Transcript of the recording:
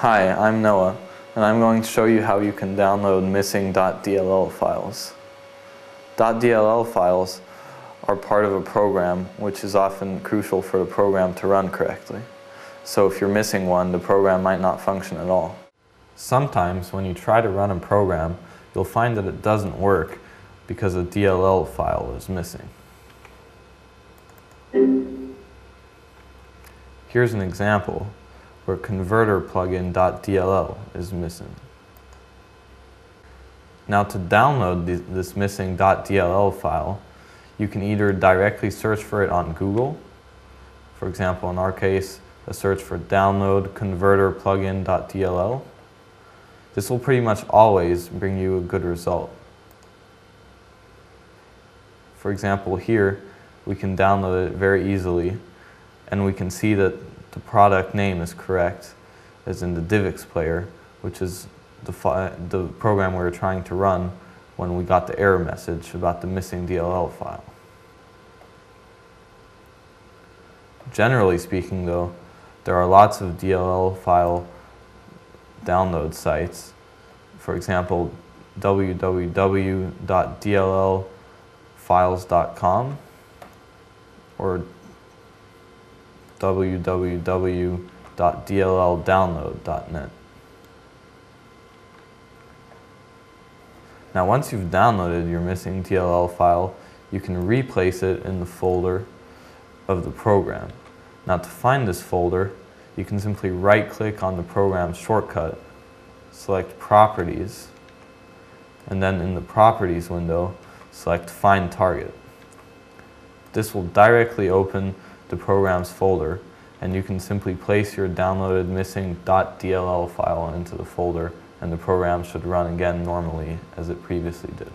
Hi, I'm Noah, and I'm going to show you how you can download missing .dll files. .dll files are part of a program, which is often crucial for the program to run correctly. So if you're missing one, the program might not function at all. Sometimes when you try to run a program, you'll find that it doesn't work because a DLL file is missing. Here's an example where converter plugin .dll is missing. Now to download this missing .dll file, you can either directly search for it on Google. For example, in our case, a search for download converter plugin.dll. This will pretty much always bring you a good result. For example, here we can download it very easily, and we can see that the product name is correct, as in the DivX Player, which is the program we were trying to run when we got the error message about the missing DLL file. Generally speaking, though, there are lots of DLL file download sites. For example, www.dllfiles.com or www.dlldownload.net. Now once you've downloaded your missing DLL file, you can replace it in the folder of the program. Now to find this folder, you can simply right-click on the program shortcut, select Properties, and then in the Properties window, select Find Target. This will directly open the program's folder, and you can simply place your downloaded missing .dll file into the folder, and the program should run again normally as it previously did.